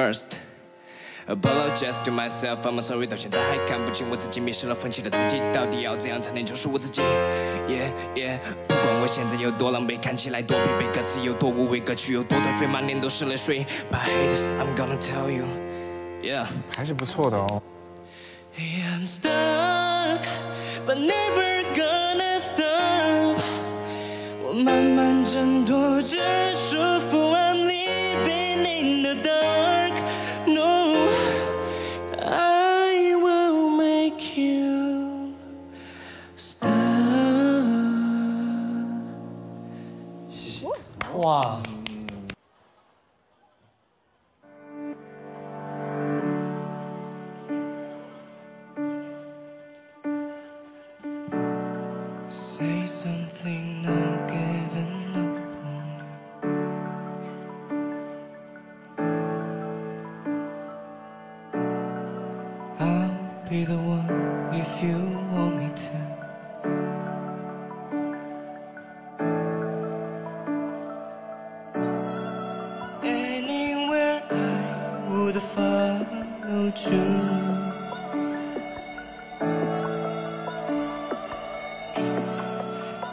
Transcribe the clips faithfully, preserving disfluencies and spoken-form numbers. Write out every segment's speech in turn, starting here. first. Apologize to myself, I'm sorry， 到现在还看不清我自己，迷失了放弃的自己，到底要怎样才能救赎我自己 ？Yeah yeah， 不管我现在有多狼狈，看起来多疲惫，歌词有多无味，歌曲有多颓废，满脸都是泪水。But hey, this I'm gonna tell you, yeah， 还是不错的哦。I'm stuck, but never gonna stop。我慢慢挣脱着束缚 ，I'm living in the dark。No, I will make you stop。谢谢。哇。 Be the one if you want me to. Anywhere I would have followed you.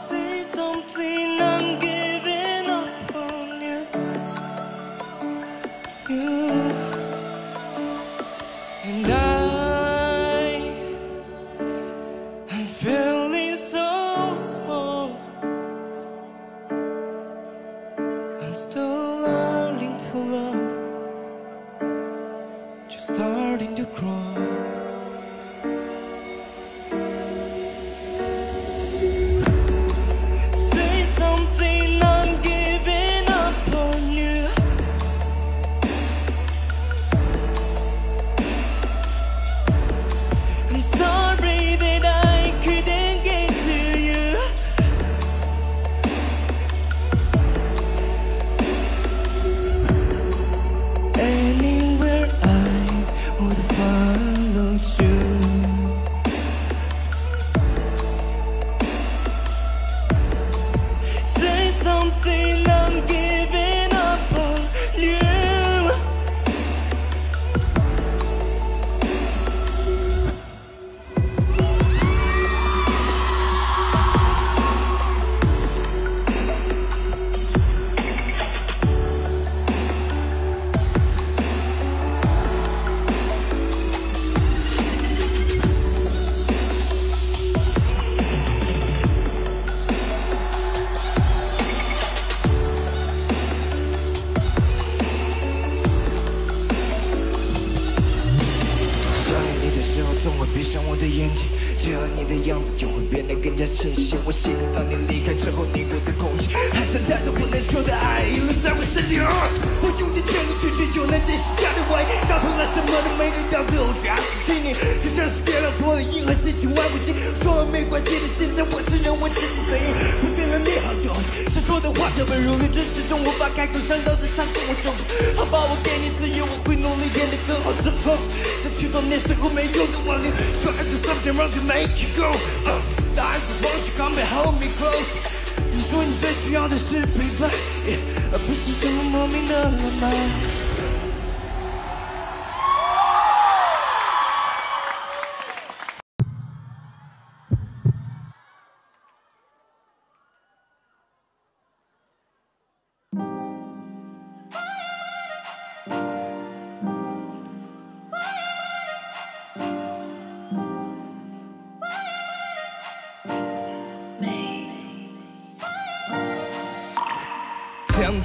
Say something, I'm giving up on you. You and I. Tell me,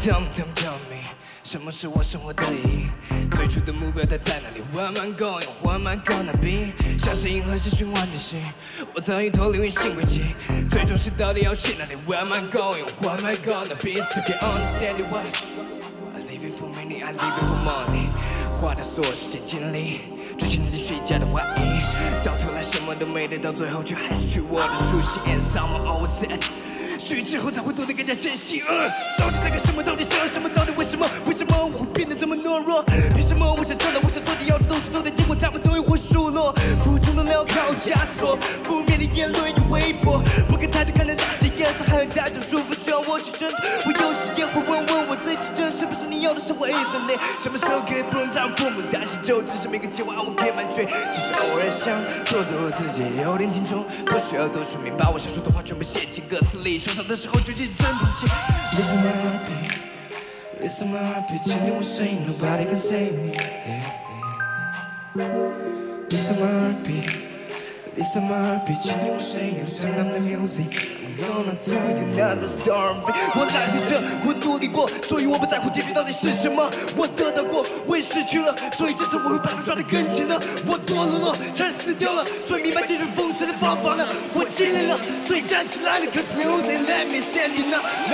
tell me, tell me， 什么是我生活的意义？最初的目标它在哪里 ？Where am I going? Where am I gonna be？ 像是银河系循环的心，我早已脱离运行轨迹。最终是到底要去哪里 ？Where am I going? Where am I gonna be? To get understanding why I live it for money, I live it for money。花的所有时间精力，追寻的是虚假的怀疑。到头来什么都没得到，最后却还是去我的初心。And someone always said。 失去之后才会懂得更加珍惜。呃，到底在干什么？到底想要什么？到底为什么？为什么我会变得这么懦弱？凭什么我想成长？我想做的要的东西都在经过他们同样会数落。腹中的镣铐枷锁，负面的言论与微博，不敢抬头看那大是颜色，还有太多束缚，只要我去挣脱。我有时也会问问我自己，这是不是你要的生活一生累，什么时候可以不用当父母？但是就只是每个计划我可以满追，只是偶尔想做做我自己，有点听众，不需要多说明，把我想说的话全部写进歌词里，受伤的时候就认真不起。Listen my heartbeat, listen my heartbeat， 今天我声音 nobody can save me。Listen my heartbeat, listen my heartbeat， 今天我声音江南的 music。 Gonna tell you not the story。 我来自这，我努力过，所以我不在乎结局到底是什么。我得到过，我也失去了，所以这次我会把它抓得更紧了。我堕落了，差点死掉了，所以明白这是封神的方法了。我尽力了，所以站起来了。Cause music let me stand in up。I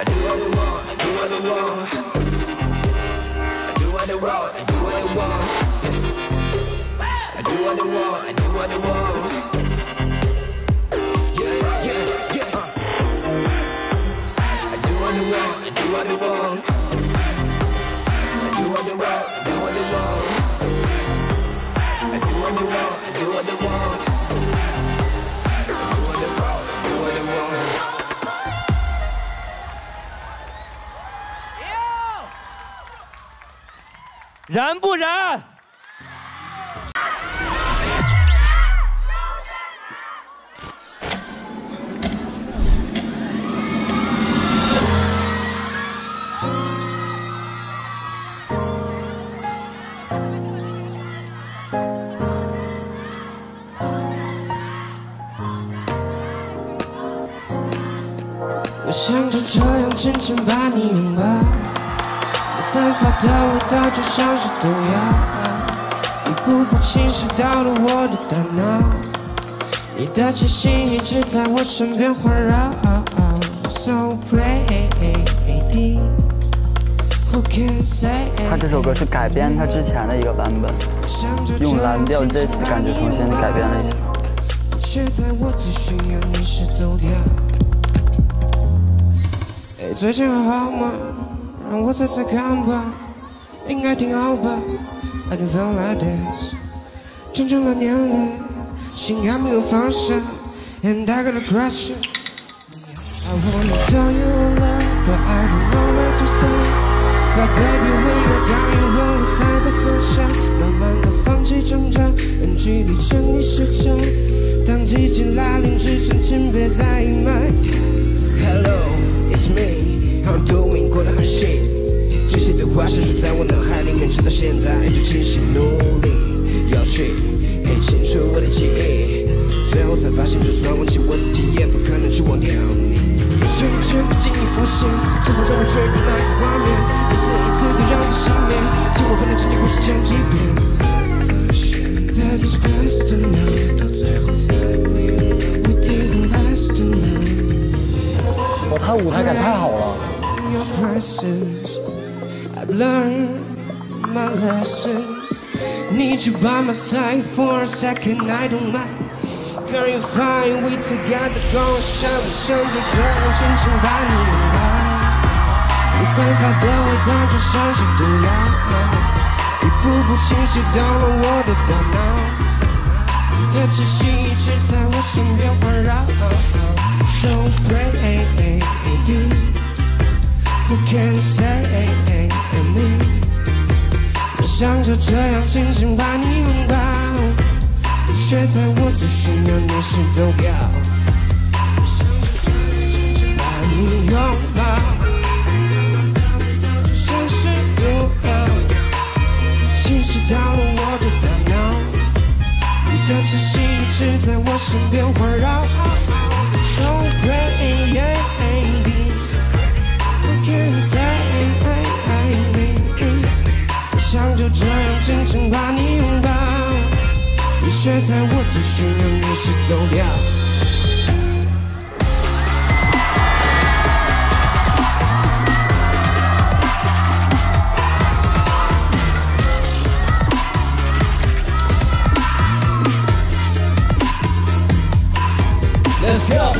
do what I want, I do what I want. I do what I want, I do what I want. I do what I want, I do what I want. I do what I want. I do what I want. I do what I want. I do what I want. I do what I want. I do what I want. I do what I want. 燃不燃？想就这样紧紧把你拥抱，你散发的味道就像是毒药，一步步侵蚀到了我的大脑，你的气息一直在我身边环绕。So pretty, who can say？ 他这首歌是改编他之前的一个版本，用蓝调这次的感觉重新改编了一下。却在我最需要你时走掉。 最近还好吗？让我猜猜看吧，应该挺好吧。I can feel like this， 整整两年了，心还没有放下 ，And I gotta crush it。I wanna tell you love, but I don't know where to start. But baby when you're gone， 我留下的更傻，慢慢的放弃挣扎，让距离成你时差。当寂静来临之前，请别再隐瞒。Hello。 It's me, I'm doing 过得很幸运，这些对话深处在我脑海里面，直到现在就继续努力，要去很清楚我的记忆，最后才发现，就算忘记我自己，也不可能去忘掉你。一圈一圈不经意浮现，最后让我坠入那个画面，一次一次的让你想念，听我分享这些故事讲几遍。That is best to know， 到最后才明白 ，We didn't last to know。 哇，他舞台感太好了！So pretty, who can say me？ 我想就这样紧紧把你拥抱，却在我最需要你时走掉。把你拥抱，像是毒药，侵蚀到了我的大脑，你的气息一直在我身边环绕。 So pretty, baby, who can save me？ 我想就这样紧紧把你拥抱，你却在我最需要你时走掉。 Let's go.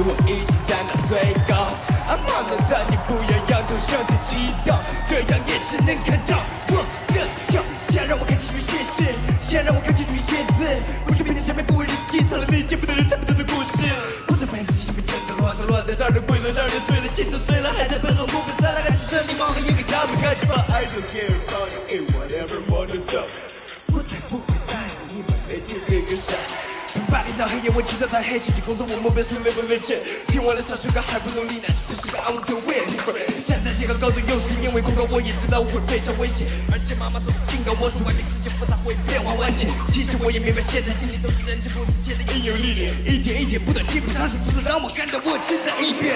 与我一起站到最高。阿妈能站，你不要仰头向前祈祷，这样也只能看到我的脚。想让我看清楚现实，想让我看清楚现字，不是别人身边不为人知，隐藏了你见不得人猜不透的故事。不曾发现自己身边真的乱的乱的，让人跪了，让人碎了，心都碎了，还在背后胡分散了，还是让你冒个烟给他们看什么 ？I don't care about you in whatever monoton， 我才不会在乎你们没听一个傻。 白天到黑夜，我起早贪黑，继续工作。我目标是维稳维持。听完了小说，还不努力，那这是个 I'm the winner。站在这个高度，又是因为恐高，我也知道我会非常危险。而且妈妈总是警告我，说外面世界复杂会变化万千。其实我也明白，现在经历都是人之不自见的应有历练，一点一点不断进步，尝试只能让我感到我只在一边。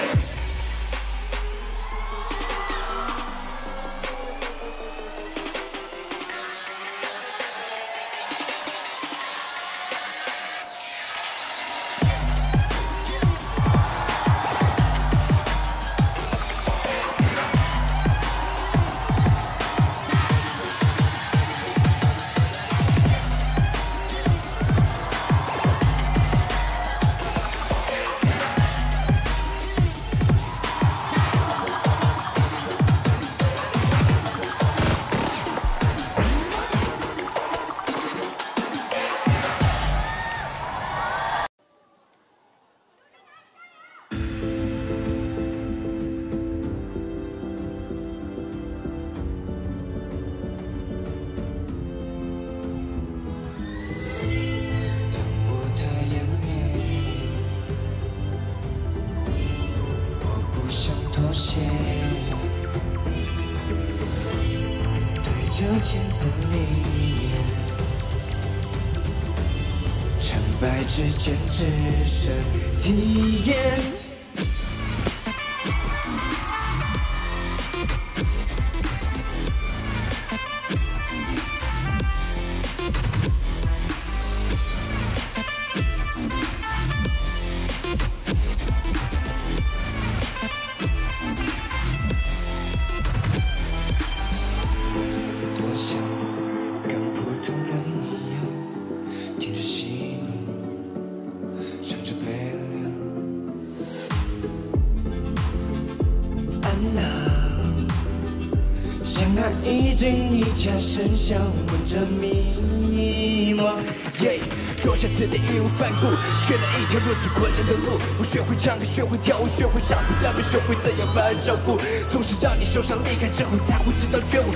恰声响，闻着迷茫，耶！脱下词典，义无反顾，选了一条如此困难的路。我学会唱歌，学会跳舞，学会傻乎，但没学会怎样把人照顾。总是让你受伤离开之后，才会知道觉悟。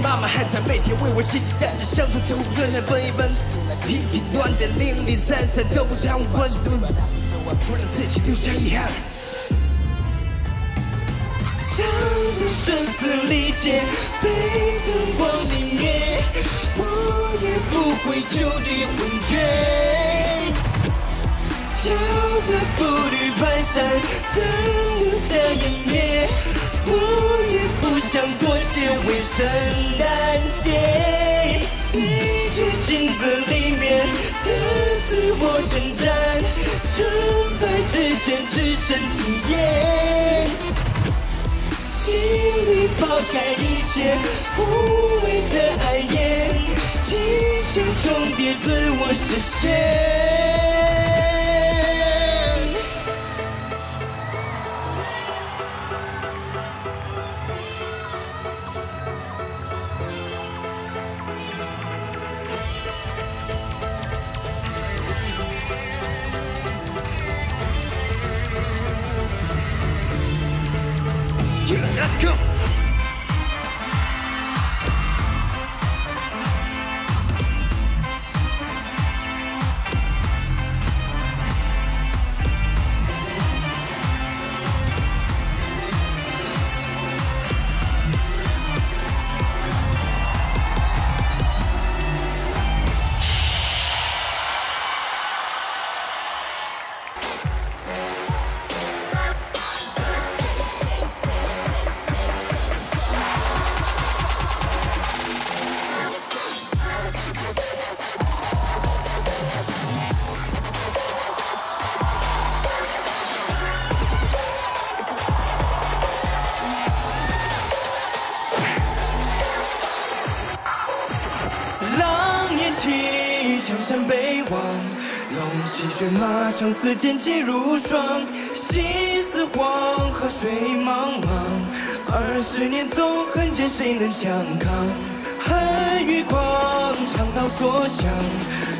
妈妈还在每天为我心情带着相处着困难奔一奔，体体短短，零零散散，都不让我温度，不让自己留下遗憾。 将这声嘶力竭被灯光熄灭，我也不会就地昏厥。脚踏步履蹒跚，灯又在湮灭，我也不想妥协，为圣诞节。你去镜子里面的自我征战，成败之间只剩体验。 心里抛开一切无谓的暗言，轻轻重叠自我实现。龙骑骏马，长嘶剑气如霜。细思黄河水茫茫，二十年纵横间，谁能相抗？寒雨狂，长刀所向，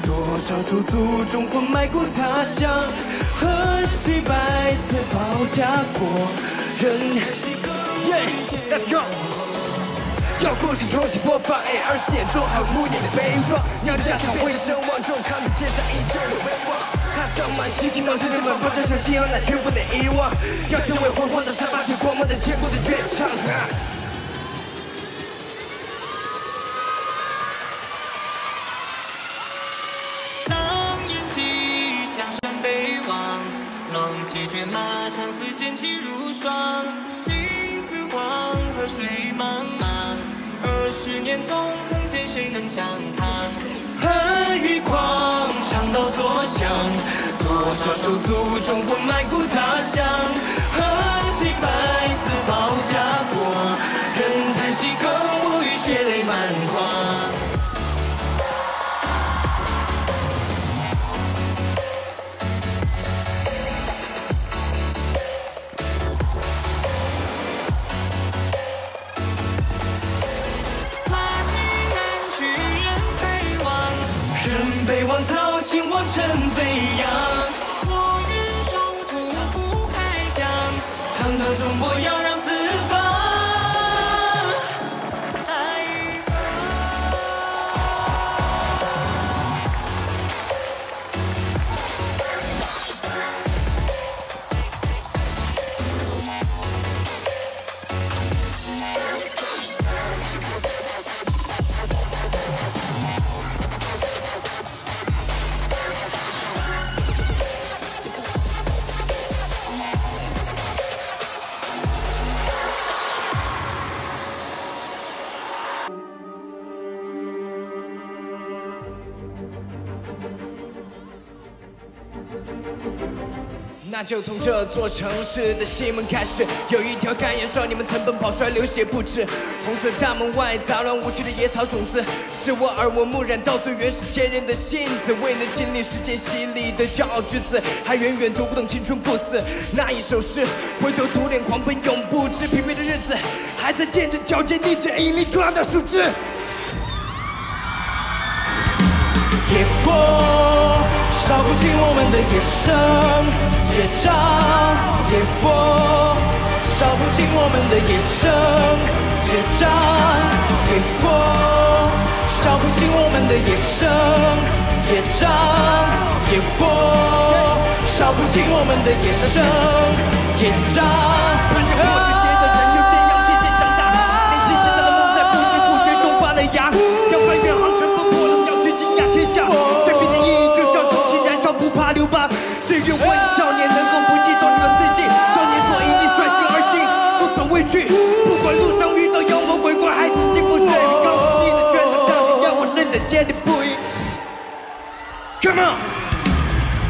多少手足忠魂埋骨他乡。何须白丝报家国？人。 Yeah, let's go。要故事重新播放，哎，二十年中毫无一点的悲壮。鸟的家乡为了声望重，他们肩上一生的威望。他上满心情，满身的满不沾上心，那全部的遗忘。要成为辉煌的三八线，光芒的千古的绝唱。狼烟起，江山北望。龙骑骏马，长嘶剑气如霜。 黄河水茫茫，二十年纵横间，谁能相抗？寒雨狂，长刀所向，多少手足忠魂埋骨他乡。何惜白丝报家国，任叹息更无语，血泪满眶。 北望早秦王尘飞扬，我愿守土不开疆。堂堂中国要让四方爱光。 那就从这座城市的西门开始，有一条干眼少年们曾奔跑，摔流血不止。红色大门外，杂乱无序的野草种子，是我耳闻目染到最原始坚韧的性子。未能经历世界洗礼的骄傲之子，还远远读不懂青春不死那一首诗。回头独恋狂奔，永不知疲惫的日子，还在踮着脚尖，逆着引力抓到树枝。野火烧不尽我们的野生。 野瘴野火，烧不尽我们的野生；野瘴野火，烧不尽我们的野生；野瘴野火，烧不尽我们的野生。野瘴，穿着破旧鞋的人又怎样渐渐长大？年轻时代的梦在不知不觉中发了芽。要翻越航程风波浪，要去惊讶天下。生命的意义就像重新燃烧，不怕留疤。岁月问。 不管路上遇到妖魔鬼怪，还是幸福是你告诉你的拳头上的让我伸展坚定不移。Come on，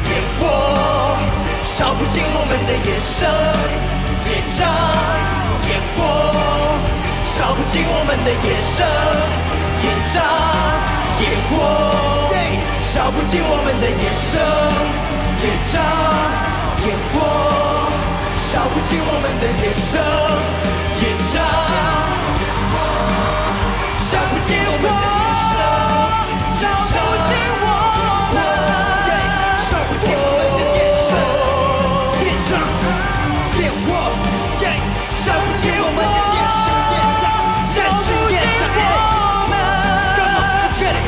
野火烧不尽我们的野生，野瘴野火烧不尽我们的野生，野瘴野火烧不尽我们的野生，野瘴野火烧不尽我们的野生。 野瘴，烧不尽我们的野生；烧不尽我们的，烧不尽我们的野生。野瘴，野火，烧不尽我们的野生。烧不尽我们。Come on，let's get it。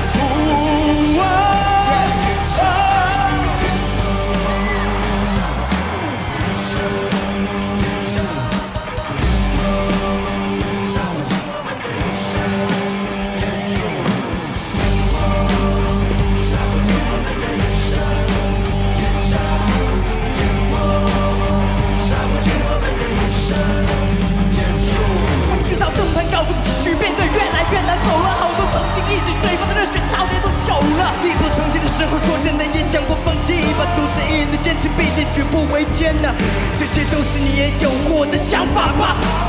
想法吧，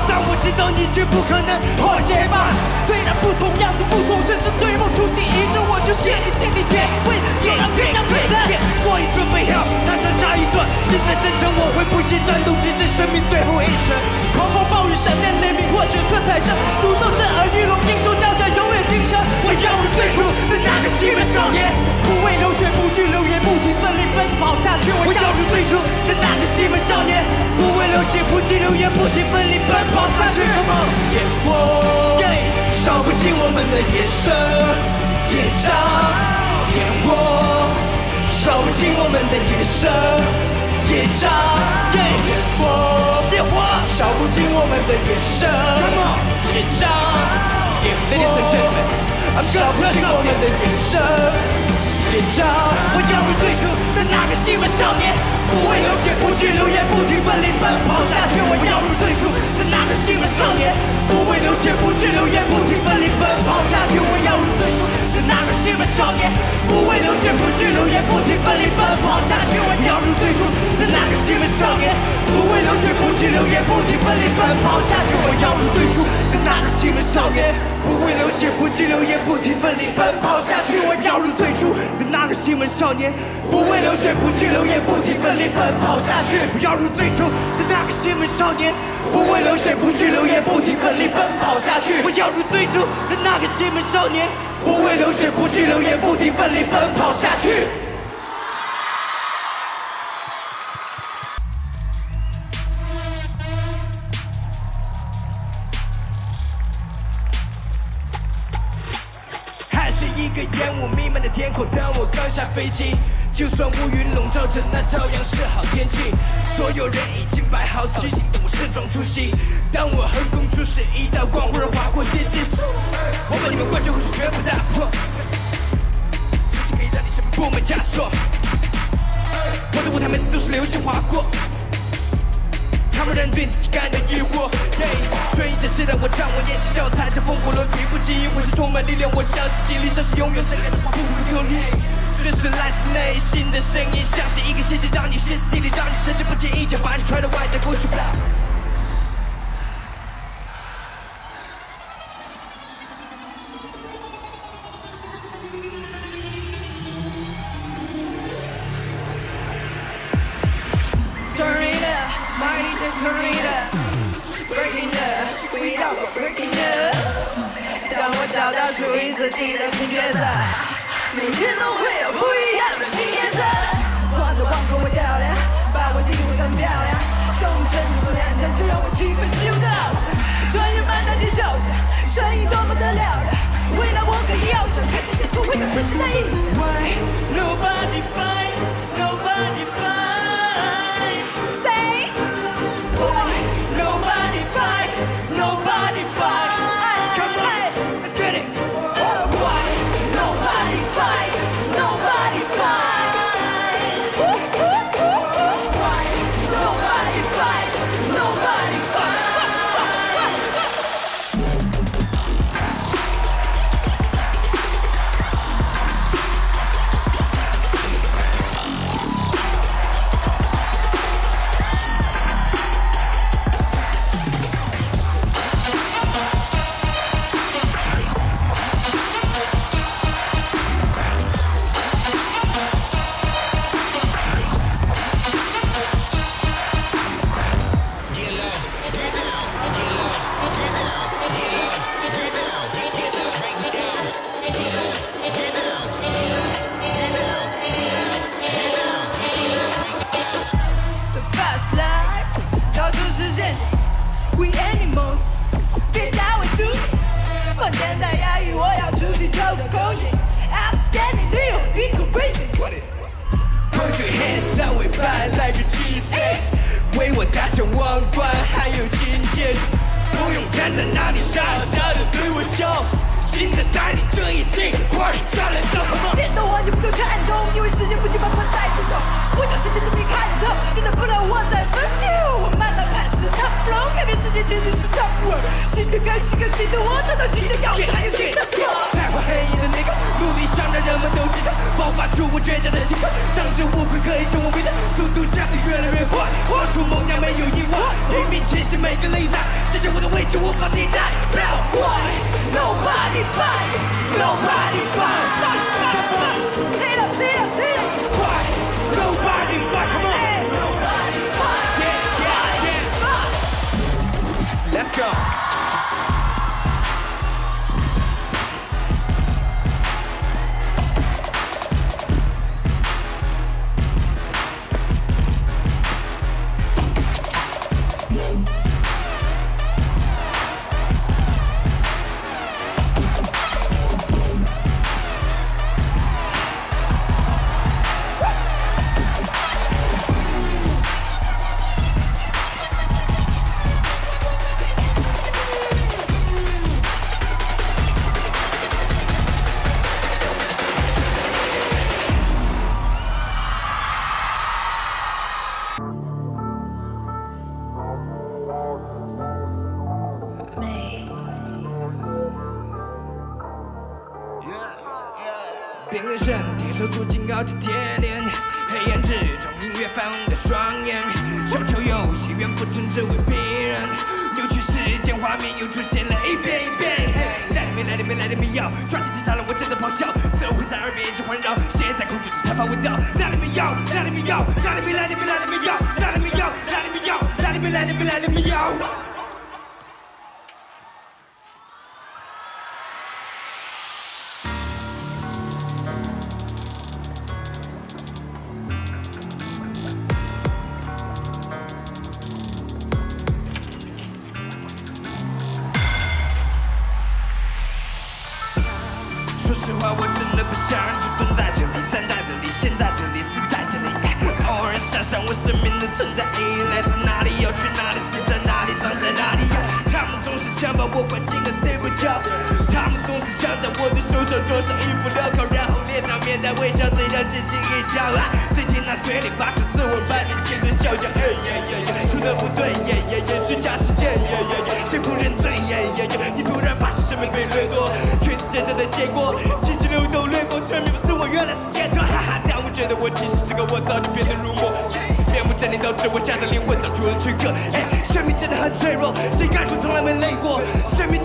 但我知道你绝不可能妥协吧。虽然不同样子不同，甚至对梦初心一致，我就信你，信你绝不会。就让天涯彼此。真的真诚，我会不懈战斗，直至生命最后一程。狂风暴雨，闪电雷鸣，或者喝彩声，独斗震耳欲聋，英雄脚下永远挺身。我要为最初的那个西门少年，不畏流血，不惧流言，不停奋力奔跑下去。我要为最初的那个西门少年，不畏流血，不惧流言，不停奋力奔跑下去。野火烧不尽我们的野生野瘴，野火。 烧不尽我们的野生野瘴，野火野火，烧不尽我们的野生野瘴，野火烧不尽我们的野生野瘴。我要为最初的那个西门少年，不畏流血，不惧流言，不停奋力奔跑下去。我要为最初的那个西门少年，不畏流血，不惧流言，不停奋力奔跑下去。我要为最初。 的那个西门少年，不畏流血，不惧流言，不停奋力奔跑下去。我要如最初的那个西门少年，不畏流血，不惧流言，不停奋力奔跑下去。我要如最初的那个西门少年，不畏流血，不惧流言，不停奋力奔跑下去。我要如最初的那个西门少年，不畏流血，不惧流言，不停奋力奔跑下去。我要如最初的那个西门少年，不畏流血，不惧流言，不停奋力奔跑下去。我要如最初的那个西门少年。 不畏流血，不惧流言，不停奋力奔跑下去。还是一个烟雾弥漫的天空，当我刚下飞机。 就算乌云笼罩着，那照样是好天气。所有人已经摆好造型，等我盛装出席。当我横空出世，一道光忽然划过天际，我把你们灌醉，或许绝不打破。自信可以让你身边布满枷锁。我的舞台每次都是流星划过，他们仍对自己感到疑惑。顺应着时代，我掌握演戏教材，这风火轮平步青云，浑身充满力量。我相信激励，像是永远闪亮的火，不会用力。 这是来自内心的声音，像是一个陷阱，让你歇斯底里，让你神志不清，一脚把你踹到外太空去。Turn it up, my D J turn it up, breaking up， 回到我 breaking up， 当我找到属于自己的新角色。 每天都会有不一样的新颜色。换个换个我较量，把握机会更漂亮。胸前如果踉跄，就让我气氛自由的翱翔。穿越漫天笑响，声音多么的嘹亮。未来我可以翱翔，看世界所谓的真实的意义。Why nobody fight, nobody fight? Say why nobody fight, nobody fight? Come on, let's get it. We animals， 别打我主意，放胆大压抑，我要出去透透空气。Outstanding， 你有听过 Breaking？ Put your hands up， 尾巴来个 G six， 为我打响王冠，还有金戒指。不用站在那里傻傻的对我笑，新的代理这一季 Party 再来到。见到我你不够颤抖，因为时间不及把我在滚动，我将世界证明看透，你咋不让我在 First You？ 是的 top flow， 改变世界简直是 top world。新的开始跟新的我，得到新的翱翔，有新的锁。踩破黑夜的那个，努力想让人们都知道，爆发出我倔强的心态，当真无愧可以成为伟大，速度加速越来越快，画出梦想没有意外，拼命前行每个内在，这是我的位置无法替代。Now why nobody fight, nobody fight, fight, fight, fight, zero zero zero, why nobody fight, come on. 冰冷身体，手足紧咬着铁链。黑暗之中，音乐泛红的双眼，小丑游戏远不称之为逼人。扭曲时间，画面又出现了一遍一遍。来了没？来了没？来了没有？抓紧警察了，我正在咆哮，社会在耳边一直环绕，谁在控制着财阀围剿？来了没有？来了没有？来了没？来了没？来了没有？来了没有？来了没有？来了没？来了没？来了没有？ 说实话，我真的不想让你蹲在这里、站在这里、陷在这里、死在这里。偶尔想想我生命的存在意义来自哪里，要去哪里，死在哪里，长在哪里。他们总是想把我关进个 stable job， 他们总是想在我的手上装上一副镣铐，然后脸上面带微笑，嘴角轻轻一笑。在天堂嘴里发出斯文般的邪恶笑笑，哎呀呀呀，说的不对呀呀呀，虚假是假呀呀呀，谁不认罪呀呀呀？你突然发现什么被掠夺，却是真正的结果。 七十六都掠过，却明白是我原来是杰作，哈哈！但我觉得我其实是个我早就变得入魔，面目狰狞导致我吓得灵魂早出了躯壳。哎，生命真的很脆弱，谁敢说从来没累过？生命。